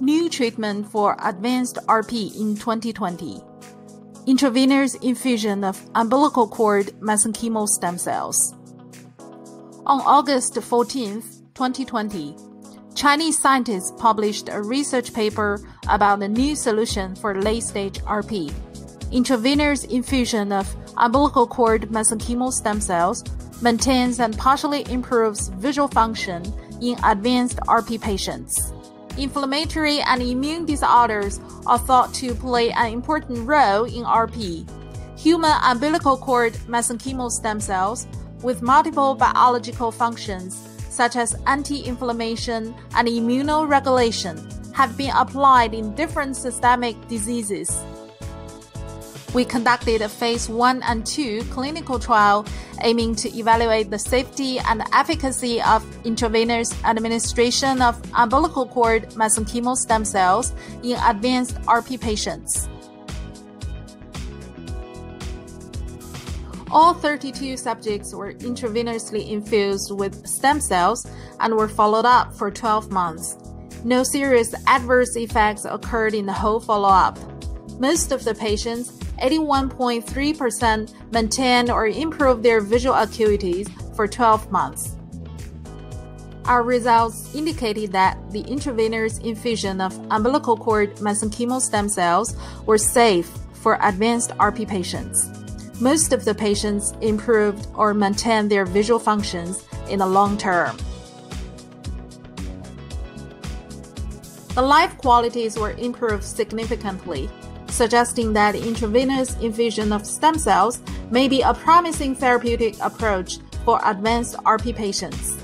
New treatment for advanced RP in 2020. Intravenous infusion of umbilical cord mesenchymal stem cells. On August 14, 2020, Chinese scientists published a research paper about a new solution for late-stage RP, intravenous infusion of umbilical cord mesenchymal stem cells maintains and partially improves visual function in advanced RP patients. Inflammatory and immune disorders are thought to play an important role in RP. Human umbilical cord mesenchymal stem cells with multiple biological functions such as anti-inflammation and immunoregulation, have been applied in different systemic diseases. We conducted a Phase 1 and 2 clinical trial aiming to evaluate the safety and efficacy of intravenous administration of umbilical cord mesenchymal stem cells in advanced RP patients. All 32 subjects were intravenously infused with stem cells and were followed up for 12 months. No serious adverse effects occurred in the whole follow-up. Most of the patients, 81.3%, maintained or improved their visual acuities for 12 months. Our results indicated that the intravenous infusion of umbilical cord mesenchymal stem cells were safe for advanced RP patients. Most of the patients improved or maintained their visual functions in the long term. The life qualities were improved significantly, suggesting that intravenous infusion of stem cells may be a promising therapeutic approach for advanced RP patients.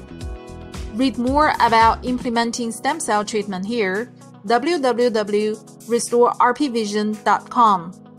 Read more about implementing stem cell treatment here, www.restorerpvision.com.